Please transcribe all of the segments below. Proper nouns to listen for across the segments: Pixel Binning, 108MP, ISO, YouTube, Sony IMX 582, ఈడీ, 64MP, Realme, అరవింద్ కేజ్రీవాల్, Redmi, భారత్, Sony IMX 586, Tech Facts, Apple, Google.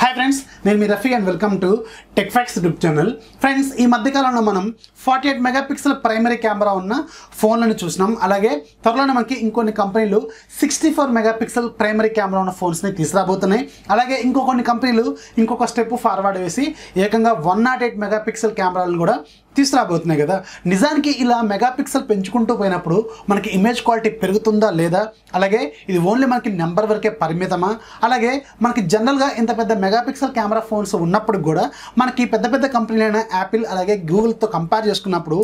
Hi friends, నేను మీ Rafi and welcome to Tech Facts YouTube channel. Friends, ఈ మధ్య కాలంలో మనం 48 మెగాపిక్సెల్ ప్రైమరీ కెమెరా ఉన్న ఫోన్లను చూసాం. అలాగే త్వరలోనే మనకి ఇంకొన్ని కంపెనీలు 64 మెగాపిక్సెల్ ప్రైమరీ కెమెరా ఉన్న ఫోన్స్ ని తీసుకురాబోతున్నాయి. అలాగే ఇంకొన్ని కంపెనీలు ఇంకొక స్టెప్ ఫార్వర్డ్ వేసి ఏకంగా 108 మెగాపిక్సెల్ కెమెరాలను కూడా తీసుకురాబోతున్నాయి కదా. నిజానికి ఇలా మెగాపిక్సెల్ పెంచుకుంటూ పోయినప్పుడు మనకి ఇమేజ్ క్వాలిటీ పెరుగుతుందా లేదా, అలాగే ఇది ఓన్లీ మనకి నెంబర్ వరకే పరిమితమా, అలాగే మనకి జనరల్గా ఇంత పెద్ద మెగాపిక్సెల్ కెమెరా ఫోన్స్ ఉన్నప్పుడు కూడా మనకి పెద్ద కంపెనీలైన యాపిల్ అలాగే గూగుల్తో కంపేర్ చేసుకున్నప్పుడు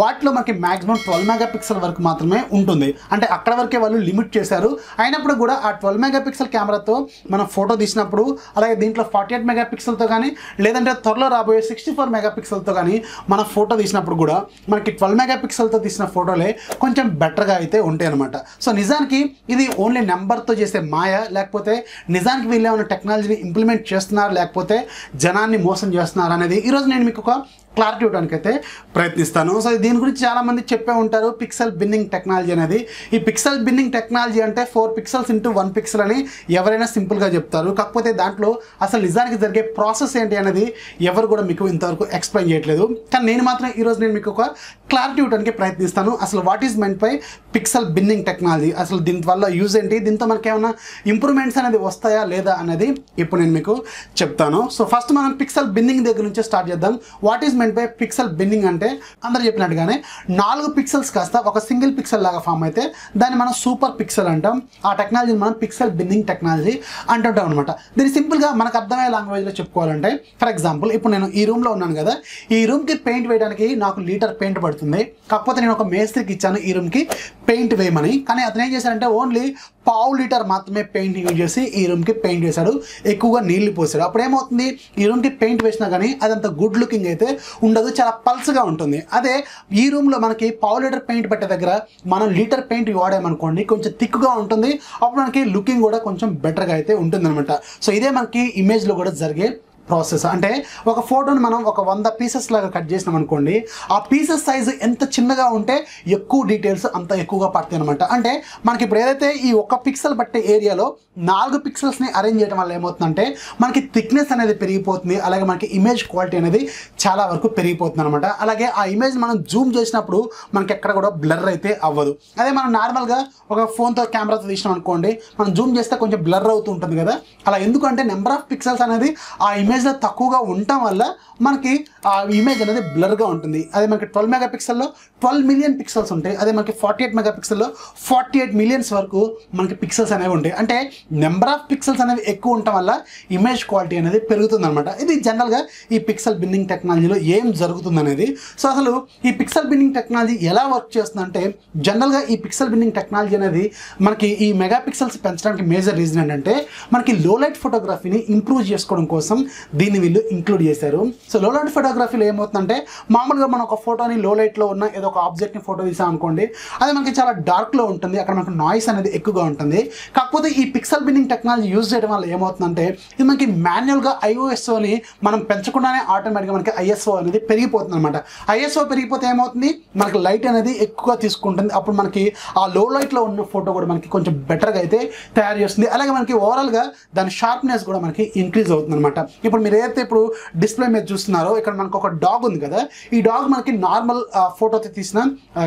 వాటిలో మనకి మ్యాక్సిమం 12 మెగాపిక్సెల్ వరకు మాత్రమే ఉంటుంది. అంటే అక్కడ వరకే వాళ్ళు లిమిట్ చేశారు. అయినప్పుడు కూడా ఆ 12 మెగాపిక్సెల్ కెమెరాతో మనం ఫోటో తీసినప్పుడు అలాగే దీంట్లో 48 మెగాపిక్సెల్తో కానీ లేదంటే త్వరలో రాబోయే 64 మెగాపిక్సెల్తో కానీ మన ఫోటో తీసినప్పుడు కూడా మనకి 12 మెగాపిక్సెల్తో తీసిన ఫోటోలే కొంచెం బెటర్గా అయితే ఉంటాయి అన్నమాట. సో నిజానికి ఇది ఓన్లీ నెంబర్తో చేసే మాయ, లేకపోతే నిజానికి వీళ్ళు ఏమైనా టెక్నాలజీని ఇంప్లిమెంట్ చేస్తున్నారు, లేకపోతే జనాన్ని మోసం చేస్తున్నారు అనేది ఈరోజు నేను మీకు ఒక క్లారిటీ ఇవ్వడానికైతే ప్రయత్నిస్తాను. సో దీని గురించి చాలామంది చెప్పే ఉంటారు, పిక్సెల్ బిన్నింగ్ టెక్నాలజీ అనేది. ఈ పిక్సెల్ బిన్నింగ్ టెక్నాలజీ అంటే 4 pixels into 1 pixel అని ఎవరైనా సింపుల్గా చెప్తారు. కాకపోతే దాంట్లో అసలు నిజానికి జరిగే ప్రాసెస్ ఏంటి అనేది ఎవరు కూడా మీకు ఇంతవరకు ఎక్స్ప్లెయిన్ చేయట్లేదు. కానీ నేను మాత్రం ఈరోజు నేను మీకు ఒక క్లారిటీ ఇవ్వడానికి ప్రయత్నిస్తాను. అసలు what is meant by pixel binning technology, అసలు దీని వల్ల యూజ్ ఏంటి, దీంతో మనకి ఏమైనా ఇంప్రూవ్మెంట్స్ అనేది వస్తాయా లేదా అనేది ఇప్పుడు నేను మీకు చెప్తాను. సో ఫస్ట్ మనం పిక్సెల్ బిన్నింగ్ దగ్గర నుంచి స్టార్ట్ చేద్దాం. What is meant by pixel binning అంటే అందరూ చెప్పినట్టుగానే 4 pixels కాస్త ఒక సింగిల్ పిక్సెల్ లాగా ఫామ్ అయితే దాన్ని మనం సూపర్ పిక్సెల్ అంటాం. ఆ టెక్నాలజీని మనం పిక్సెల్ బిన్నింగ్ టెక్నాలజీ అంటుంటాం అనమాట. దీన్ని సింపుల్గా మనకు అర్థమయ్యే లాంగ్వేజ్లో చెప్పుకోవాలంటే, ఫర్ ఎగ్జాంపుల్ ఇప్పుడు నేను ఈ రూమ్లో ఉన్నాను కదా, ఈ రూమ్కి పెయింట్ వేయడానికి నాకు లీటర్ పెయింట్ పడుతుంది. కాకపోతే నేను ఒక మేస్త్రికి ఇచ్చాను ఈ రూమ్కి పెయింట్ వేయమని, కానీ అతను ఏం చేశాడంటే ఓన్లీ 1/2 లీటర్ మాత్రమే పెయింట్ యూజ్ చేసి ఈ రూమ్కి పెయింట్ వేశాడు, ఎక్కువగా నీళ్లు పోసాడు. అప్పుడు ఏమవుతుంది, ఈ రూమ్కి పెయింట్ వేసినా కానీ అదంత గుడ్ లుకింగ్ అయితే ఉండదు, చాలా పల్స్గా ఉంటుంది. అదే ఈ రూమ్లో మనకి 1/2 లీటర్ పెయింట్ పట్టే దగ్గర మనం లీటర్ పెయింట్ వాడామనుకోండి, కొంచెం థిక్గా ఉంటుంది, అప్పుడు మనకి లుకింగ్ కూడా కొంచెం బెటర్గా అయితే ఉంటుందన్నమాట. సో ఇదే మనకి ఇమేజ్లో కూడా జరిగే ప్రాసెస్. అంటే ఒక ఫోటోని మనం ఒక 100 pieces లాగా కట్ చేసినాం అనుకోండి, ఆ పీసెస్ సైజు ఎంత చిన్నగా ఉంటే ఎక్కువ డీటెయిల్స్ అంత ఎక్కువగా పడతాయి అనమాట. అంటే మనకి ఇప్పుడు ఏదైతే ఈ 1 pixel పట్టే ఏరియాలో 4 pixelsని అరేంజ్ చేయడం వల్ల ఏమవుతుందంటే మనకి థిక్నెస్ అనేది పెరిగిపోతుంది, అలాగే మనకి ఇమేజ్ క్వాలిటీ అనేది చాలా వరకు పెరిగిపోతుంది అనమాట. అలాగే ఆ ఇమేజ్ మనం జూమ్ చేసినప్పుడు మనకి ఎక్కడ కూడా బ్లర్ అయితే అవ్వదు. అదే మనం నార్మల్గా ఒక ఫోన్తో కెమెరాతో తీసినాం అనుకోండి, మనం జూమ్ చేస్తే కొంచెం బ్లర్ అవుతూ ఉంటుంది కదా, అలా ఎందుకంటే నెంబర్ ఆఫ్ పిక్సెల్స్ అనేది ఆ ఇమేజ్ తక్కువగా ఉండటం వల్ల మనకి ఆ ఇమేజ్ అనేది బ్లర్గా ఉంటుంది. అదే మనకి 12 మెగాపిక్సెల్లో 12 మిలియన్ పిక్సెల్స్ ఉంటాయి, అదే మనకి 48 మెగాపిక్సెల్లో 48 మిలియన్స్ వరకు మనకి పిక్సెల్స్ అనేవి ఉంటాయి. అంటే నెంబర్ ఆఫ్ పిక్సెల్స్ అనేవి ఎక్కువ ఉండటం వల్ల ఇమేజ్ క్వాలిటీ అనేది పెరుగుతుంది అనమాట. ఇది జనరల్గా ఈ పిక్సెల్ బిన్నింగ్ టెక్నాలజీలో ఏం జరుగుతుంది అనేది. సో అసలు ఈ పిక్సెల్ బిన్నింగ్ టెక్నాలజీ ఎలా వర్క్ చేస్తుందంటే, జనరల్గా ఈ పిక్సెల్ బిన్నింగ్ టెక్నాలజీ అనేది మనకి ఈ మెగాపిక్సెల్స్ పెంచడానికి మేజర్ రీజన్ ఏంటంటే మనకి లోలైట్ ఫోటోగ్రఫీని ఇంప్రూవ్ చేసుకోవడం కోసం దీన్ని వీళ్ళు ఇంక్లూడ్ చేశారు. సో లో లైట్ ఫోటోగ్రఫీలో ఏమవుతుందంటే మామూలుగా మనం ఒక ఫోటోని లో లైట్లో ఉన్న ఏదో ఒక ఆబ్జెక్ట్ని ఫోటో తీసాం అనుకోండి, అది మనకి చాలా డార్క్లో ఉంటుంది, అక్కడ మనకి నాయిస్ అనేది ఎక్కువగా ఉంటుంది. కాకపోతే ఈ పిక్సెల్ బిన్నింగ్ టెక్నాలజీ యూజ్ చేయడం వల్ల ఏమవుతుందంటే ఇది మనకి మాన్యువల్గా ISOని మనం పెంచకుండానే ఆటోమేటిక్గా మనకి ISO అనేది పెరిగిపోతుంది అనమాట. ISO పెరిగిపోతే ఏమవుతుంది, మనకి లైట్ అనేది ఎక్కువగా తీసుకుంటుంది, అప్పుడు మనకి ఆ లో లైట్లో ఉన్న ఫోటో కూడా మనకి కొంచెం బెటర్గా అయితే తయారు చేస్తుంది. అలాగే మనకి ఓవరాల్గా దాని షార్ప్నెస్ కూడా మనకి ఇంక్రీజ్ అవుతుంది అనమాట. ఇప్పుడు మీరు ఏదైతే ఇప్పుడు డిస్ప్లే మీద చూస్తున్నారో ఇక్కడ మనకు ఒక డాగ్ ఉంది కదా, ఈ డాగ్ మనకి నార్మల్ ఫోటోతో తీసిన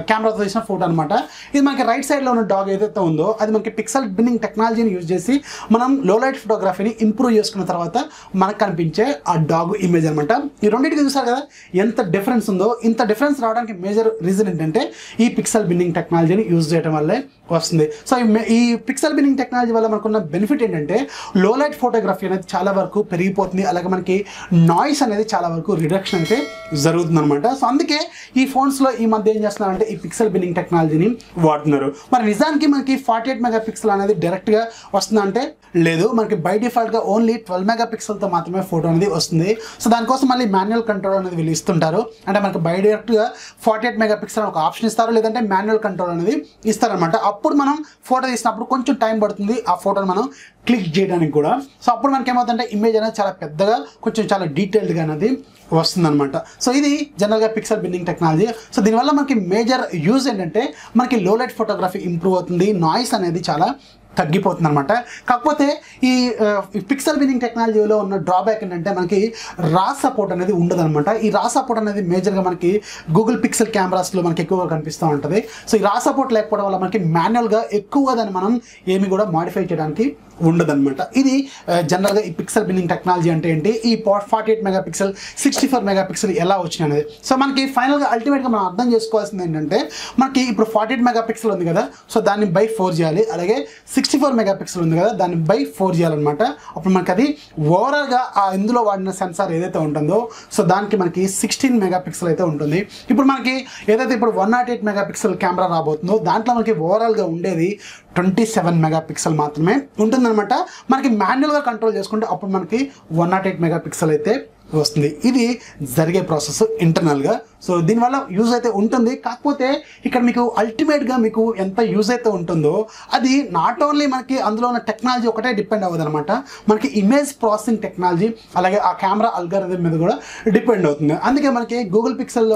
కెమెరాతో తీసిన ఫోటో అనమాట. ఇది మనకి రైట్ సైడ్లో ఉన్న డాగ్ ఏదైతే ఉందో అది మనకి పిక్సెల్ బిన్నింగ్ టెక్నాలజీని యూజ్ చేసి మనం లో లైట్ ఫోటోగ్రఫీని ఇంప్రూవ్ చేసుకున్న తర్వాత మనకు కనిపించే ఆ డాగ్ ఇమేజ్ అనమాట. ఈ రెండింటికి చూసారు కదా ఎంత డిఫరెన్స్ ఉందో, ఇంత డిఫరెన్స్ రావడానికి మేజర్ రీజన్ ఏంటంటే ఈ పిక్సెల్ బిన్నింగ్ టెక్నాలజీని యూజ్ చేయడం వల్లే వస్తుంది. సో ఈ పిక్సెల్ బిన్నింగ్ టెక్నాలజీ వల్ల మనకున్న బెనిఫిట్ ఏంటంటే లో లైట్ ఫోటోగ్రఫీ అనేది చాలా వరకు పెరిగిపోతుంది, అలాగే మనకి నాయిస్ అనేది చాలా వరకు రిడక్షన్ అయితే జరుగుతుందనమాట. సో అందుకే ఈ ఫోన్స్లో ఈ మధ్య ఏం చేస్తున్నారంటే ఈ పిక్సెల్ బిన్నింగ్ టెక్నాలజీని వాడుతున్నారు. మరి నిజానికి మనకి 48 మెగాపిక్సెల్ అనేది డైరెక్ట్గా వస్తుందంటే లేదు, మనకి బై డిఫాల్ట్గా ఓన్లీ 12 మెగాపిక్సెల్తో మాత్రమే ఫోటో అనేది వస్తుంది. సో దానికోసం మళ్ళీ మాన్యువల్ కంట్రోల్ అనేది వీళ్ళు ఇస్తుంటారు. అంటే మనకి బై డైరెక్ట్గా 48 మెగాపిక్సెల్ ఒక ఆప్షన్ ఇస్తారు, లేదంటే మాన్యువల్ కంట్రోల్ అనేది ఇస్తారనమాట. అప్పుడు మనం ఫోటో తీసినప్పుడు కొంచెం టైం పడుతుంది ఆ ఫోటోని మనం క్లిక్ చేయడానికి కూడా. సో అప్పుడు మనకి ఏమవుతుందంటే ఇమేజ్ అనేది చాలా పెద్దగా కొంచెం చాలా డీటెయిల్డ్గా అనేది వస్తుందన్నమాట. సో ఇది జనరల్గా పిక్సెల్ బిన్నింగ్ టెక్నాలజీ. సో దీనివల్ల మనకి మేజర్ యూజ్ ఏంటంటే మనకి లో లైట్ ఫోటోగ్రఫీ ఇంప్రూవ్ అవుతుంది, నాయిస్ అనేది చాలా pixel binning technology drawback raw support raw support major Google Pixel cameras so raw support manual modify this general pixel binning technology this 48 megapixel 64 megapixel so final ultimate 48 megapixel so by 4G 64 megapixel then by 4G almata. Upon Makadi, Voraga, Indulo Vadna sensor Edeta Untando, so Dan Kimarki 16 megapixel Etauntoni. Hippurmaki, either they put 108 megapixel camera about no, Dantamaki Voralga Underi 27 megapixel Mathame, Untanamata, Marki manual control just going to upper monkey 108 megapixel ete. This is the process internal. So, this use the ultimate use it. Not only technology depend on image processing technology, camera algorithm depend on Google Pixel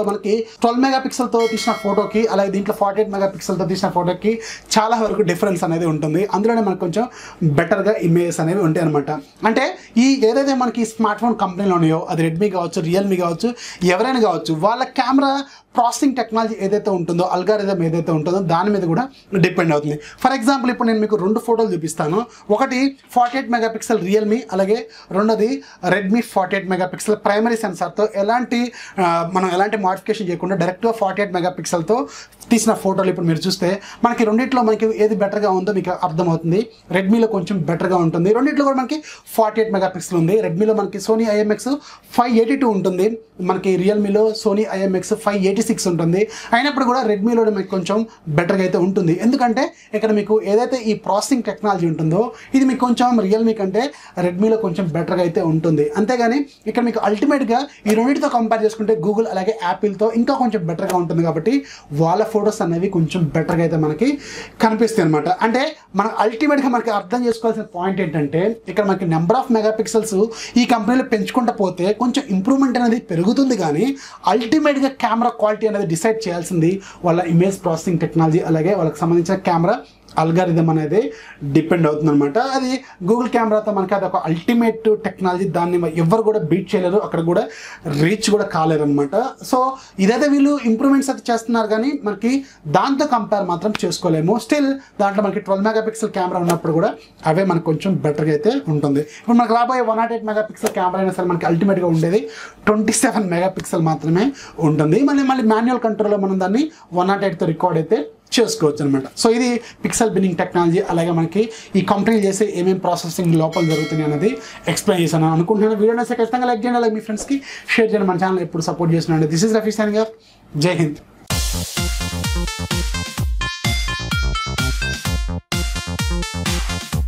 12 megapixel photo, 48 megapixel photo, there is difference. Better images. This smartphone company. Redmi gaochu, Realme gaochu, evaraina gaochu, valla camera processing technology edaithe untundo algorithm edaithe untundo dani meeda kuda depend avutundi. For example ippudu nenu meeku rendu photos chupistanu okati 48 megapixel Realme alage rendodi Redmi 48 megapixel primary sensor tho elanti manam elanti modification cheyakunda direct ga 48 megapixel tho teesina photos ippudu meer chuste manaki renditlo manaki edi better ga undo meeku ardham avutundi. Redmi lo koncham better ga untundi, renditlo kuda manaki 48 megapixel undi. Redmi lo manaki Sony IMX 582 ఉంటుంది, మనకి Realme లో Sony IMX 586 ఉంటుంది. అయినప్పుడు కూడా Redmi లో మీకు కొంచెం better గా అయితే ఉంటుంది. ఎందుకంటే ఇక్కడ మీకు ఏదైతే ఈ ప్రాసెసింగ్ టెక్నాలజీ ఉంటుందో ఇది మీకు కొంచెం Realme కంటే Redmi లో కొంచెం బెటర్ గా అయితే ఉంటుంది. అంతేగాని ఇక్కడ మీకు అల్టిమేట్ గా ఈ రెండిటితో కంపేర్ చేసుకుంటే Google అలాగే Apple తో ఇంకా కొంచెం బెటర్ గా ఉంటుంది కాబట్టి వాళ్ళ ఫోటోస్ అనేవి కొంచెం బెటర్ గా అయితే మనకి కనిపిస్తాయి అన్నమాట. అంటే మనం అల్టిమేట్ గా మనకి అర్థం చేసుకోవాల్సిన పాయింట్ ఏంటంటే ఇక్కడ మనకి నెంబర్ ఆఫ్ మెగాపిక్సెల్స్ ఈ కంపెనీలో పెంచుకుంటా improvement అనేది పెరుగుతుంది కానీ అల్టిమేట్ గా కెమెరా క్వాలిటీ అనేది డిసైడ్ చేయాల్సింది వాళ్ళ ఇమేజ్ ప్రాసెసింగ్ టెక్నాలజీ అలాగే వాళ్ళకి సంబంధించిన కెమెరా అల్గారిథం అనేది డిపెండ్ అవుతుంది అన్నమాట. అది గూగుల్ కెమెరాతో మనకి అది ఒక అల్టిమేట్ టెక్నాలజీ, దాన్ని ఎవరు కూడా బీట్ చేయలేరు, అక్కడ కూడా రీచ్ కూడా కాలేరు అనమాట. సో ఇదైతే వీళ్ళు ఇంప్రూవ్మెంట్స్ అయితే చేస్తున్నారు కానీ మనకి దాంతో కంపేర్ మాత్రం చేసుకోలేము. స్టిల్ దాంట్లో మనకి 12 మెగాపిక్సెల్ కెమెరా ఉన్నప్పుడు కూడా అవే మనకు కొంచెం బెటర్గా అయితే ఉంటుంది. ఇప్పుడు మనకు రాబోయే 108 మెగాపిక్సెల్ కెమెరా అయినా సరే మనకి అల్టిమేట్గా ఉండేది 27 మెగాపిక్సెల్ మాత్రమే ఉంటుంది. మళ్ళీ మాన్యువల్ కంట్రోల్లో మనం దాన్ని 108తో రికార్డ్ అయితే చేసుకోవచ్చు అనమాట. సో ఇది పిక్సెల్ బిన్నింగ్ టెక్నాలజీ అలాగే మనకి ఈ కంపెనీలు చేసే ఏమేమి ప్రాసెసింగ్ లోపల జరుగుతుంది అనేది ఎక్స్ప్లెయిన్ చేశాను అనుకుంటున్నాను. వీడియో నచ్చితే ఖచ్చితంగా లైక్ చేయండి, అలాగే మీ ఫ్రెండ్స్కి షేర్ చేయండి. మన ఛానల్ ఎప్పుడు సపోర్ట్ చేస్తున్నాను. This is Rafi signing off. జై హింద్.